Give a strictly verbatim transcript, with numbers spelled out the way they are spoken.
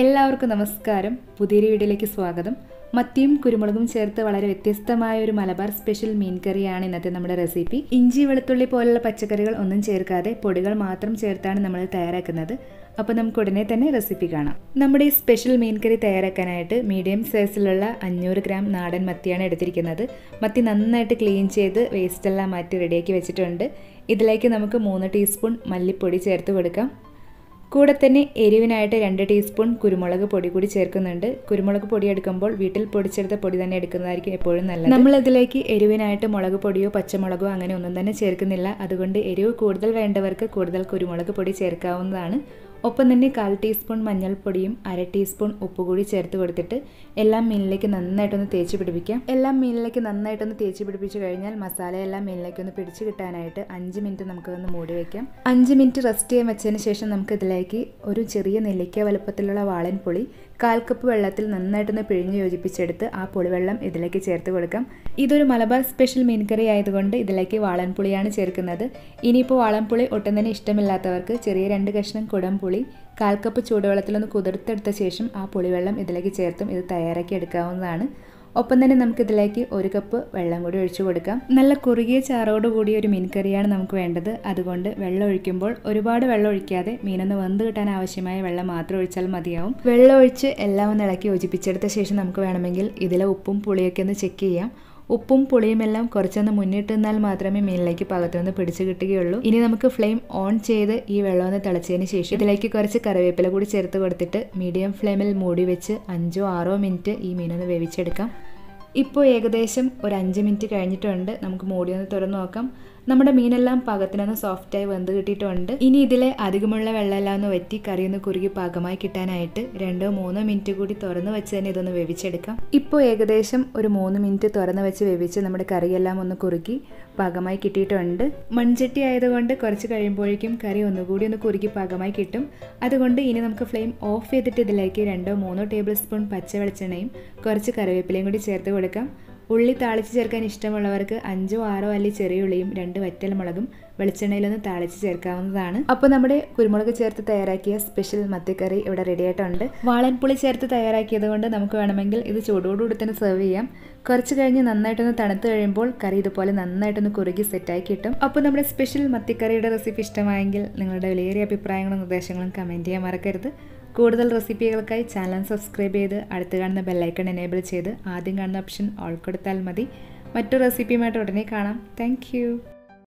എല്ലാവർക്കും നമസ്കാരം. പുതിയൊരു വീഡിയോയിലേക്ക് സ്വാഗതം. മത്തിയും കുരുമുളകും ചേർത്ത് വളരെ വ്യത്യസ്തമായ ഒരു മലബാർ സ്പെഷ്യൽ മീൻ കറിയാണ് ഇന്നത്തെ നമ്മുടെ റെസിപ്പി. ഇഞ്ചി വെളുത്തുള്ളി പോലുള്ള പച്ചക്കറികൾ ഒന്നും ചേർക്കാതെ പൊടികൾ മാത്രം ചേർത്താണ് നമ്മൾ തയ്യാറാക്കുന്നത്. അപ്പോൾ നമുക്ക് ഉടനെ തന്നെ റെസിപ്പി കാണാം. നമ്മുടെ ഈ സ്പെഷ്യൽ മീൻ കറി തയ്യാറാക്കാനായിട്ട് മീഡിയം സൈസിലുള്ള അഞ്ഞൂറ് ഗ്രാം നാടൻ മത്തിയാണ് എടുത്തിരിക്കുന്നത്. മത്തി നന്നായിട്ട് ക്ലീൻ ചെയ്ത് വേസ്റ്റെല്ലാം മാറ്റി റെഡിയാക്കി വെച്ചിട്ടുണ്ട്. ഇതിലേക്ക് നമുക്ക് മൂന്ന് ടീസ്പൂൺ മല്ലിപ്പൊടി ചേർത്ത് കൊടുക്കാം. കൂടെ തന്നെ എരിവിനായിട്ട് രണ്ട് ടീസ്പൂൺ കുരുമുളക് പൊടി കൂടി ചേർക്കുന്നുണ്ട്. കുരുമുളക് പൊടി എടുക്കുമ്പോൾ വീട്ടിൽ പൊടിച്ചെടുത്ത പൊടി തന്നെ എടുക്കുന്നതായിരിക്കും എപ്പോഴും നല്ലത്. നമ്മളിതിലേക്ക് എരിവിനായിട്ട് മുളക് പൊടിയോ പച്ചമുളകോ അങ്ങനെ ഒന്നും തന്നെ ചേർക്കുന്നില്ല. അതുകൊണ്ട് എരിവ് കൂടുതൽ വേണ്ടവർക്ക് കൂടുതൽ കുരുമുളക് പൊടി ചേർക്കാവുന്നതാണ്. ഒപ്പം തന്നെ കാൽ ടീസ്പൂൺ മഞ്ഞൾപ്പൊടിയും അര ടീസ്പൂൺ ഉപ്പ് കൂടി ചേർത്ത് കൊടുത്തിട്ട് എല്ലാം മീനിലേക്ക് നന്നായിട്ടൊന്ന് തേച്ച് പിടിപ്പിക്കാം. എല്ലാം മീനിലേക്ക് നന്നായിട്ടൊന്ന് തേച്ച് പിടിപ്പിച്ച് കഴിഞ്ഞാൽ മസാലയെല്ലാം മീനിലേക്കൊന്ന് പിടിച്ച് കിട്ടാനായിട്ട് അഞ്ച് മിനിറ്റ് നമുക്കതൊന്ന് മൂടി വയ്ക്കാം. അഞ്ച് മിനിറ്റ് റെസ്റ്റ് ചെയ്യാൻ വെച്ചതിന് ശേഷം നമുക്ക് ഇതിലേക്ക് ഒരു ചെറിയ നെല്ലിക്ക വലുപ്പത്തിലുള്ള വാളൻ പുളി കാൽ കപ്പ് വെള്ളത്തിൽ നന്നായിട്ടൊന്ന് പിഴിഞ്ഞ് യോജിപ്പിച്ചെടുത്ത് ആ പുളിവെള്ളം ഇതിലേക്ക് ചേർത്ത് കൊടുക്കാം. ഇതൊരു മലബാർ സ്പെഷ്യൽ മീൻ കറി ആയതുകൊണ്ട് ഇതിലേക്ക് വാളൻ പുളിയാണ് ചേർക്കുന്നത്. ഇനിയിപ്പോൾ വാളൻ പുളി ഒട്ടും തന്നെ ഇഷ്ടമില്ലാത്തവർക്ക് ചെറിയ രണ്ട് കഷ്ണം കുടംപുളി കാൽ കപ്പ് ചൂടുവെള്ളത്തിലൊന്ന് കുതിർത്തെടുത്ത ശേഷം ആ പുളിവെള്ളം ഇതിലേക്ക് ചേർത്തും ഇത് തയ്യാറാക്കി എടുക്കാവുന്നതാണ്. ഒപ്പം തന്നെ നമുക്കിതിലേക്ക് ഒരു കപ്പ് വെള്ളം കൂടി ഒഴിച്ചു കൊടുക്കാം. നല്ല കുറുകിയ ചാറോട് കൂടിയ ഒരു മീൻ കറിയാണ് നമുക്ക് വേണ്ടത്. അതുകൊണ്ട് വെള്ളം ഒഴിക്കുമ്പോൾ ഒരുപാട് വെള്ളം ഒഴിക്കാതെ മീനൊന്ന് വെന്ത് കിട്ടാൻ ആവശ്യമായ വെള്ളം മാത്രം ഒഴിച്ചാൽ മതിയാവും. വെള്ളം ഒഴിച്ച് എല്ലാം ഒന്ന് ഇളക്കി യോജിപ്പിച്ചെടുത്ത ശേഷം നമുക്ക് വേണമെങ്കിൽ ഇതിലെ ഉപ്പും പുളിയൊക്കെ ഒന്ന് ചെക്ക് ചെയ്യാം. ഉപ്പും പുളിയുമെല്ലാം കുറച്ചൊന്ന് മുന്നിട്ട് നിന്നാൽ മാത്രമേ മീനിലേക്ക് പാകത്തിനൊന്ന് പിടിച്ചു കിട്ടുകയുള്ളൂ. ഇനി നമുക്ക് ഫ്ലെയിം ഓൺ ചെയ്ത് ഈ വെള്ളമൊന്ന് തിളച്ചതിന് ശേഷം ഇതിലേക്ക് കുറച്ച് കറിവേപ്പില കൂടി ചേർത്ത് കൊടുത്തിട്ട് മീഡിയം ഫ്ലെയിമിൽ മൂടി വെച്ച് അഞ്ചോ ആറോ മിനിറ്റ് ഈ മീനൊന്ന് വേവിച്ചെടുക്കാം. ഇപ്പോൾ ഏകദേശം ഒരു അഞ്ച് മിനിറ്റ് കഴിഞ്ഞിട്ടുണ്ട്. നമുക്ക് മൂടി ഒന്ന് തുറന്ന് നോക്കാം. നമ്മുടെ മീനെല്ലാം പാകത്തിനൊന്ന് സോഫ്റ്റായി വെന്ത് കിട്ടിയിട്ടുണ്ട്. ഇനി ഇതിലെ അധികമുള്ള വെള്ളമെല്ലാം ഒന്ന് വറ്റി കറിയൊന്ന് കുറുകി പാകമായി കിട്ടാനായിട്ട് രണ്ടോ മൂന്നോ മിനിറ്റ് കൂടി തുറന്ന് വെച്ച് തന്നെ ഇതൊന്ന് വേവിച്ചെടുക്കാം. ഇപ്പോൾ ഏകദേശം ഒരു മൂന്ന് മിനിറ്റ് തുറന്ന് വെച്ച് വേവിച്ച് നമ്മുടെ കറിയെല്ലാം ഒന്ന് കുറുകി പാകമായി കിട്ടിയിട്ടുണ്ട്. മൺചട്ടി ആയതുകൊണ്ട് കുറച്ച് കഴിയുമ്പോഴേക്കും കറി ഒന്നുകൂടി ഒന്ന് കുറുകി പാകമായി കിട്ടും. അതുകൊണ്ട് ഇനി നമുക്ക് ഫ്ലെയിം ഓഫ് ചെയ്തിട്ട് ഇതിലേക്ക് രണ്ടോ മൂന്നോ ടേബിൾ സ്പൂൺ പച്ച വെളിച്ചെണ്ണയും കുറച്ച് കറിവേപ്പിലയും കൂടി ചേർത്ത് കൊടുക്കാം. ഉള്ളി താളിച്ച് ചേർക്കാൻ ഇഷ്ടമുള്ളവർക്ക് അഞ്ചോ ആറോ അല്ലി ചെറിയ ഉള്ളിയും രണ്ട് വറ്റൽമുളകും വെളിച്ചെണ്ണയിലൊന്ന് താളിച്ച് ചേർക്കാവുന്നതാണ്. അപ്പോൾ നമ്മുടെ കുരുമുളക് ചേർത്ത് തയ്യാറാക്കിയ സ്പെഷ്യൽ മത്തിക്കറി ഇവിടെ റെഡിയായിട്ടുണ്ട്. വാളൻപുളി ചേർത്ത് തയ്യാറാക്കിയത് കൊണ്ട് നമുക്ക് വേണമെങ്കിൽ ഇത് ചൂടോടുകൂടി തന്നെ സെർവ് ചെയ്യാം. കുറച്ച് കഴിഞ്ഞ് നന്നായിട്ടൊന്ന് തണുത്ത് കഴിയുമ്പോൾ കറി ഇതുപോലെ നന്നായിട്ടൊന്ന് കുറുകി സെറ്റായി കിട്ടും. അപ്പോൾ നമ്മുടെ സ്പെഷ്യൽ മത്തിക്കറിയുടെ റെസിപ്പി ഇഷ്ടമായെങ്കിൽ നിങ്ങളുടെ വിലയേറിയ അഭിപ്രായങ്ങളും നിർദ്ദേശങ്ങളും കമൻറ്റ് ചെയ്യാൻ മറക്കരുത്. കൂടുതൽ റെസിപ്പികൾക്കായി ചാനൽ സബ്സ്ക്രൈബ് ചെയ്ത് അടുത്ത് കാണുന്ന ബെല്ലൈക്കൺ എനേബിൾ ചെയ്ത് ആദ്യം കാണുന്ന ഓപ്ഷൻ ഓൾ കൊടുത്താൽ മതി. മറ്റു റെസിപ്പിയുമായിട്ട് ഉടനെ കാണാം. Thank U.